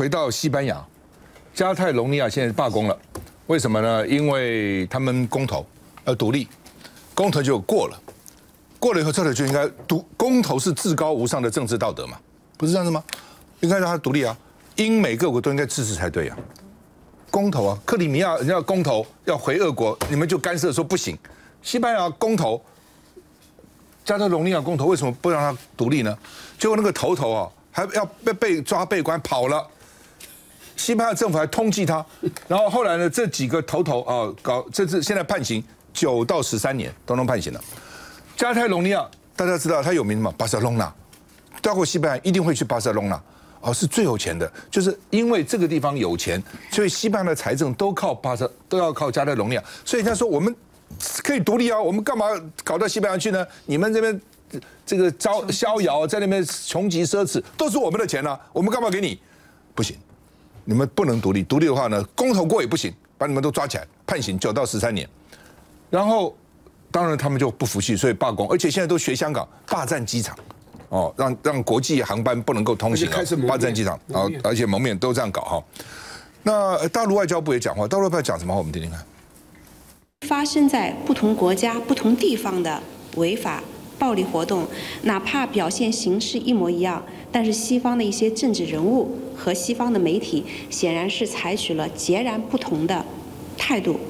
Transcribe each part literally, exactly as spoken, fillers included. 回到西班牙，加泰隆尼亚现在罢工了，为什么呢？因为他们公投要独立，公投就过了，过了以后，这里就应该独公投是至高无上的政治道德嘛，不是这样子吗？应该让他独立啊，英美各国都应该支持才对啊。公投啊，克里米亚人家公投要回俄国，你们就干涉说不行。西班牙公投，加泰隆尼亚公投，为什么不让他独立呢？结果那个头头啊。 还要被被抓被关跑了，西班牙政府还通缉他，然后后来呢，这几个头头啊，搞这次现在判刑九到十三年，都能判刑了。加泰隆尼亚大家知道他有名嘛，巴塞隆纳，到过西班牙一定会去巴塞隆纳，哦，是最有钱的，就是因为这个地方有钱，所以西班牙的财政都靠巴塞，都要靠加泰隆尼亚，所以人家说我们可以独立啊，我们干嘛搞到西班牙去呢？你们这边。 这个招逍遥在那边穷极奢侈，都是我们的钱啊，我们干嘛给你？不行，你们不能独立。独立的话呢，公投过也不行，把你们都抓起来，判刑九到十三年。然后，当然他们就不服气，所以罢工。而且现在都学香港霸占机场，哦，让让国际航班不能够通行啊，霸占机场啊，而且蒙面都这样搞哈。那大陆外交部也讲话，大陆外交部讲什么话？我们听听看。发生在不同国家、不同地方的违法。 暴力活动，哪怕表现形式一模一样，但是西方的一些政治人物和西方的媒体显然是采取了截然不同的态度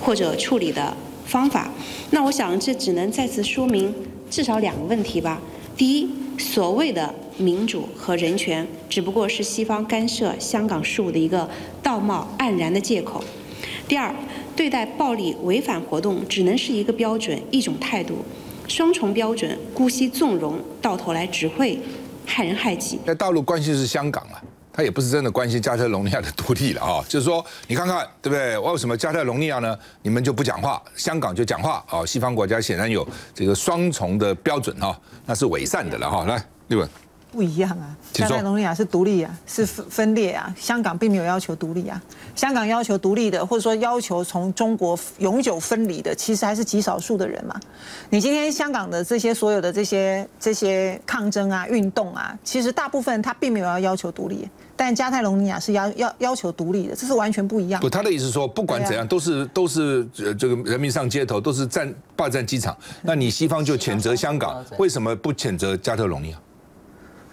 或者处理的方法。那我想，这只能再次说明至少两个问题吧。第一，所谓的民主和人权，只不过是西方干涉香港事务的一个道貌岸然的借口。第二，对待暴力违反活动，只能是一个标准、一种态度。 双重标准、姑息纵容，到头来只会害人害己。那大陆关心是香港了、啊，他也不是真的关心加泰隆尼亚的独立了啊。就是说，你看看，对不对？为什么加泰隆尼亚呢？你们就不讲话，香港就讲话啊？西方国家显然有这个双重的标准啊，那是伪善的了哈。来，立文，不一样啊，加泰隆尼亚是独立啊，是分裂啊。香港并没有要求独立啊，香港要求独立的，或者说要求从中国永久分离的，其实还是极少数的人嘛。 你今天香港的这些所有的这些这些抗争啊、运动啊，其实大部分他并没有要要求独立，但加泰隆尼亚是要要要求独立的，这是完全不一样的。不，他的意思是说，不管怎样，啊、都是都是呃这个人民上街头，都是占霸占机场。那你西方就谴责香港，为什么不谴责加泰隆尼亚？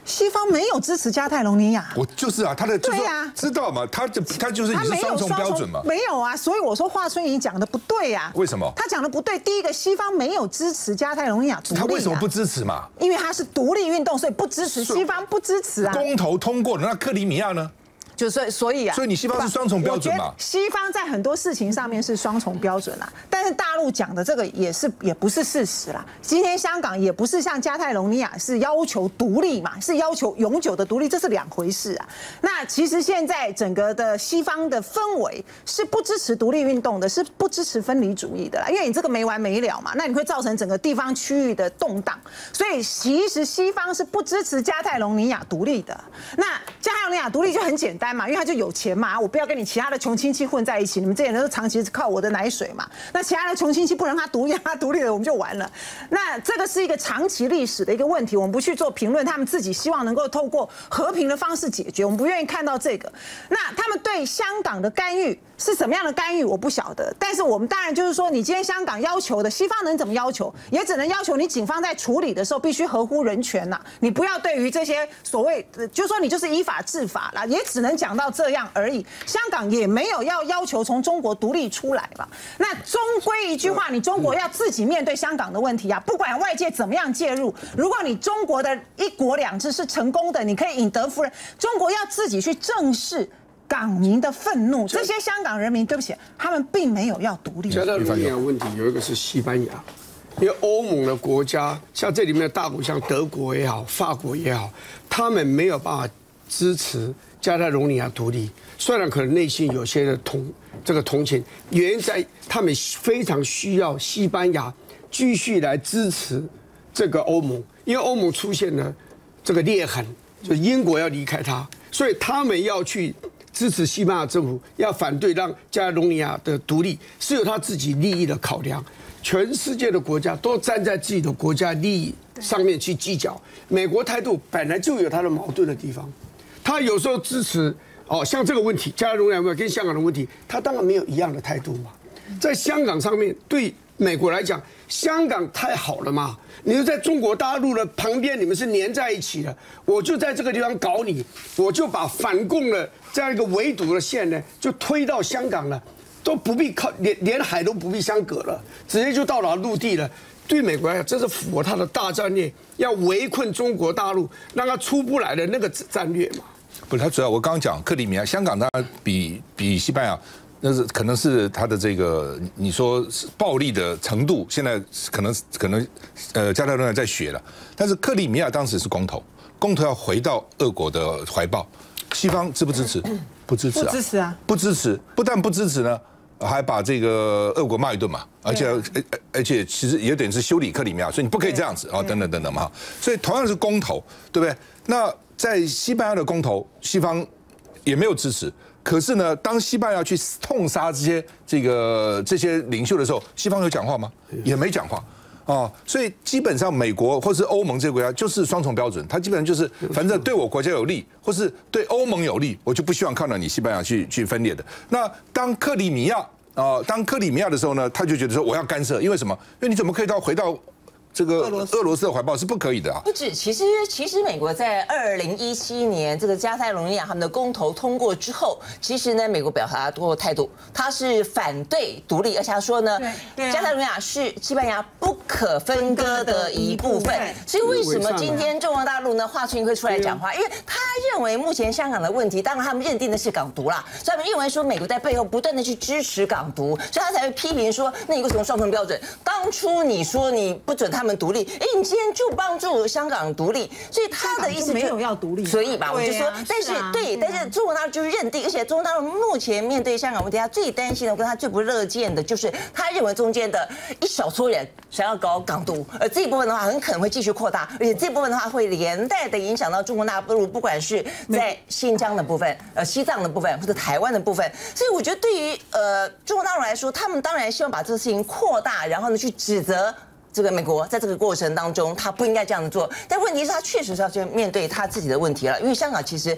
西方没有支持加泰隆尼亚，我就是啊，他的对呀，知道嘛，他就他就是也是双重标准嘛，没有啊，所以我说华春瑩讲的不对呀、啊，为什么？他讲的不对，第一个西方没有支持加泰隆尼亚独立、啊，他为什么不支持嘛？因为他是独立运动，所以不支持，西方不支持啊。公投通过了，那克里米亚呢？ 就是所以啊，所以你西方是双重标准嘛？西方在很多事情上面是双重标准啦，但是大陆讲的这个也是也不是事实啦。今天香港也不是像加泰隆尼亚是要求独立嘛，是要求永久的独立，这是两回事啊。那其实现在整个的西方的氛围是不支持独立运动的，是不支持分离主义的啦，因为你这个没完没了嘛，那你会造成整个地方区域的动荡。所以其实西方是不支持加泰隆尼亚独立的。那加泰隆尼亚独立就很简单。 因为他就有钱嘛，我不要跟你其他的穷亲戚混在一起。你们这些人都长期靠我的奶水嘛。那其他的穷亲戚不能他独立，他独立了我们就完了。那这个是一个长期历史的一个问题，我们不去做评论。他们自己希望能够透过和平的方式解决，我们不愿意看到这个。那他们对香港的干预是什么样的干预，我不晓得。但是我们当然就是说，你今天香港要求的，西方能怎么要求，也只能要求你警方在处理的时候必须合乎人权呐。你不要对于这些所谓，就是说你就是依法治法啦，也只能。 讲到这样而已，香港也没有要要求从中国独立出来吧？那终归一句话，你中国要自己面对香港的问题啊！不管外界怎么样介入，如果你中国的一国两制是成功的，你可以以德服人。中国要自己去正视港民的愤怒。这些香港人民，对不起，他们并没有要独立。加泰隆尼亚问题有一个是西班牙，因为欧盟的国家，像这里面的大国，像德国也好，法国也好，他们没有办法支持。 加泰隆尼亚独立，虽然可能内心有些的同这个同情，原因在他们非常需要西班牙继续来支持这个欧盟，因为欧盟出现了这个裂痕，就英国要离开它，所以他们要去支持西班牙政府，要反对让加泰隆尼亚的独立，是有他自己利益的考量。全世界的国家都站在自己的国家利益上面去计较，美国态度本来就有它的矛盾的地方。 他有时候支持哦，像这个问题，加拿大容量跟香港的问题，他当然没有一样的态度嘛。在香港上面，对美国来讲，香港太好了嘛。你就在中国大陆的旁边，你们是黏在一起的，我就在这个地方搞你，我就把反共的这样一个围堵的线呢，就推到香港了，都不必靠连连海都不必相隔了，直接就到达陆地了。 对美国来讲，这是符合他的大战略，要围困中国大陆，让他出不来的那个战略嘛。不是，他主要我刚刚讲克里米亚，香港它比比西班牙，那是可能是他的这个你说暴力的程度，现在可能可能呃加泰罗尼亚在学了，但是克里米亚当时是公投，公投要回到俄国的怀抱，西方支不支持？不支持啊！不支持啊！不支持，不但不支持呢。 还把这个俄国骂一顿嘛，而且而且其实也等于是修理克里米亚，所以你不可以这样子啊，等等等等嘛。所以同样是公投，对不对？那在西班牙的公投，西方也没有支持。可是呢，当西班牙去痛杀这些这个这些领袖的时候，西方有讲话吗？也没讲话啊。所以基本上美国或是欧盟这个国家就是双重标准，它基本上就是反正对我国家有利，或是对欧盟有利，我就不希望看到你西班牙去去分裂的。那当克里米亚 啊，当克里米亚的时候呢，他就觉得说我要干涉，因为什么？因为你怎么可以到回到这个俄罗斯的怀抱是不可以的啊！不止，其实其实美国在二零一七年这个加泰罗尼亚他们的公投通过之后，其实呢，美国表达过态度，他是反对独立，而且他说呢，加泰罗尼亚是西班牙不可分割的一部分。所以为什么今天中国大陆呢，华春瑩会出来讲话？因为他认为目前香港的问题，当然他们认定的是港独啦，所以他们认为说美国在背后不断的去支持港独，所以他才会批评说，那你为什么双重标准？当初你说你不准他。 他们独立，哎，你今天就帮助香港独立，所以他的意思没有要独立，所以吧，我就说，但是对，但是中国大陆就是认定，而且中国大陆目前面对香港问题，他最担心的，跟他最不乐见的，就是他认为中间的一小撮人想要搞港独，而这一部分的话，很可能会继续扩大，而且这部分的话会连带的影响到中国大陆，不管是在新疆的部分、呃西藏的部分或者台湾的部分，所以我觉得对于呃中国大陆来说，他们当然希望把这个事情扩大，然后呢去指责。 这个美国在这个过程当中，他不应该这样子做，但问题是，他确实是要去面对他自己的问题了。因为香港其实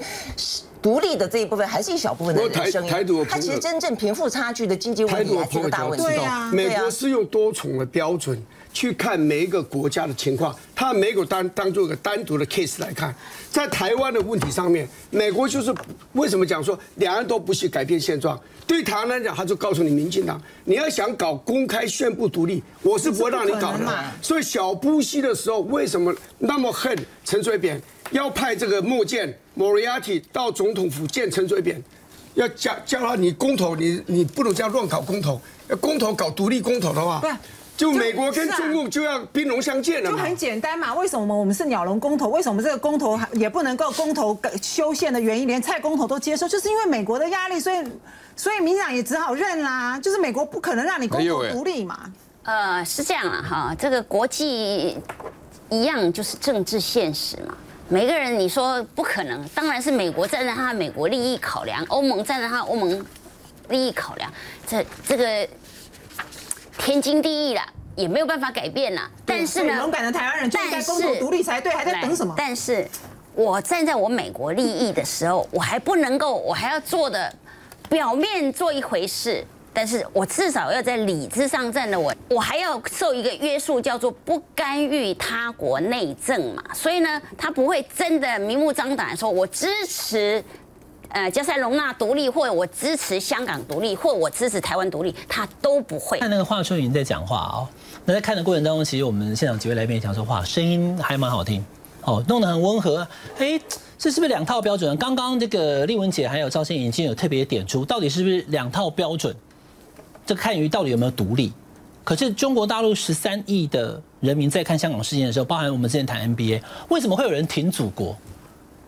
独立的这一部分还是一小部分的声音，他其实真正贫富差距的经济问题还是个大问题。美国是用多重的标准去看每一个国家的情况，他美国当当做一个单独的 case 来看。在台湾的问题上面，美国就是为什么讲说两岸都不许改变现状？对台湾来讲，他就告诉你民进党，你要想搞公开宣布独立，我是不会让你搞。 所以小布希的时候，为什么那么恨陈水扁？要派这个莫健、莫里亚蒂到总统府见陈水扁，要叫叫他你公投，你你不能这样乱搞公投，公投搞独立公投的话。 就美国跟中共就要兵戎相见了，就很简单嘛。为什么我们是鸟笼公投？为什么这个公投也不能够公投修宪的原因，连蔡公投都接受，就是因为美国的压力，所以所以民进党也只好认啦。就是美国不可能让你公投独立嘛。呃，是这样啊，哈，这个国际一样就是政治现实嘛。 每个人你说不可能，当然是美国站在他美国利益考量，欧盟站在他欧盟利益考量，这这个。 天经地义啦，也没有办法改变啦。但是呢，勇敢的台湾人就应该公投独立才对，还在等什么？但是，我站在我美国利益的时候，我还不能够，我还要做的表面做一回事，但是我至少要在理智上站得稳，我还要受一个约束，叫做不干预他国内政嘛。所以呢，他不会真的明目张胆说我支持。 呃，加泰隆纳独立，或者我支持香港独立，或我支持台湾独立，他都不会。看那个华春瑩在讲话哦，那在看的过程当中，其实我们现场几位来宾也讲说，哇，声音还蛮好听，哦，弄得很温和。哎，这是不是两套标准？刚刚这个丽文姐还有赵倩颖已经有特别点出，到底是不是两套标准？这看于到底有没有独立？可是中国大陆十三亿的人民在看香港事件的时候，包含我们之前谈 N B A， 为什么会有人挺祖国？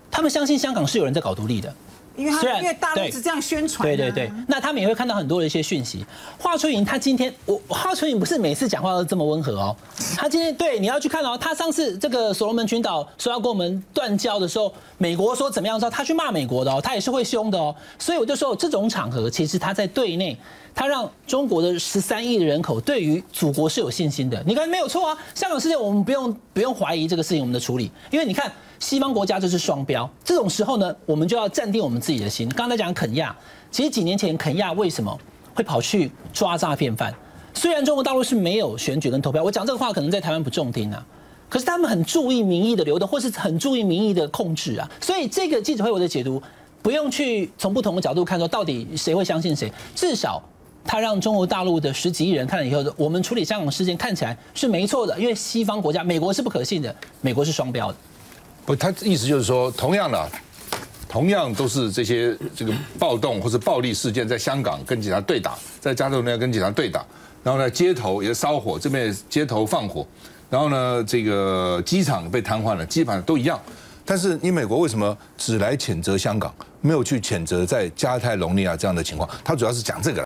他们相信香港是有人在搞独立的。 因为他因为大陆是这样宣传、啊，对对对，那他们也会看到很多的一些讯息。华春瑩他今天，我华春瑩不是每次讲话都这么温和哦，他今天对你要去看哦，他上次这个所罗门群岛说要跟我们断交的时候，美国说怎么样说，他去骂美国的哦，他也是会凶的哦。所以我就说，这种场合其实他在对内，他让中国的十三亿的人口对于祖国是有信心的。你看没有错啊，香港事件我们不用不用怀疑这个事情我们的处理，因为你看。西方国家就是双标。这种时候呢，我们就要站定我们自己的心。刚才讲肯亚，其实几年前肯亚为什么会跑去抓诈骗犯？虽然中国大陆是没有选举跟投票，我讲这个话可能在台湾不中听啊。 可是他们很注意民意的流动，或是很注意民意的控制啊，所以这个记者会我的解读，不用去从不同的角度看说到底谁会相信谁，至少他让中国大陆的十几亿人看了以后，我们处理香港事件看起来是没错的，因为西方国家美国是不可信的，美国是双标的。不，他意思就是说，同样啦，同样都是这些这个暴动或是暴力事件，在香港跟警察对打，在加州那边跟警察对打，然后呢街头也烧火，这边也街头放火。 然后呢，这个机场被瘫痪了，基本上都一样。但是你美国为什么只来谴责香港，没有去谴责在加泰隆尼亚这样的情况？他主要是讲这个。